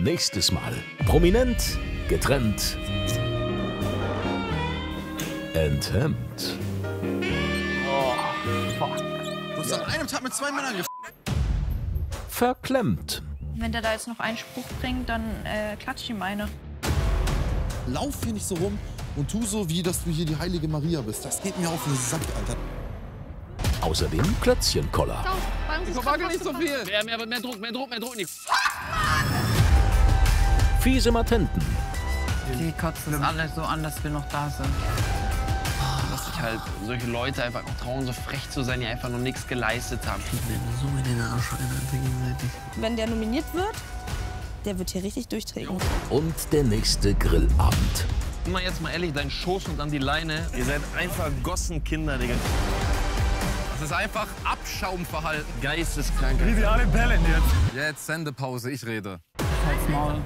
Nächstes Mal. Prominent getrennt. Enthemmt. Oh, fuck. Du hast an einem Tag mit zwei Männern verklemmt. Wenn der da jetzt noch einen Spruch bringt, dann klatsche ich ihm eine. Lauf hier nicht so rum und tu so, wie dass du hier die heilige Maria bist. Das geht mir auf den Sack, Alter. Außerdem Klötzchenkoller. Ich wackel nicht so viel. Mehr Druck nicht. Fiese Matenten. Die kotzen uns alle so an, dass wir noch da sind. Dass sich halt solche Leute einfach auch trauen, so frech zu sein, die einfach noch nichts geleistet haben. Ich bin so in den Arsch gegenseitig. Wenn der nominiert wird, der wird hier richtig durchtreten. Und der nächste Grillabend. Immer jetzt mal ehrlich, dein Schoß und an die Leine. Ihr seid einfach Gossenkinder, Digga. Das ist einfach Abschaumverhalten. Geisteskrank. Wie wir alle bellen jetzt. Jetzt Sendepause, ich rede. Halt's Maul.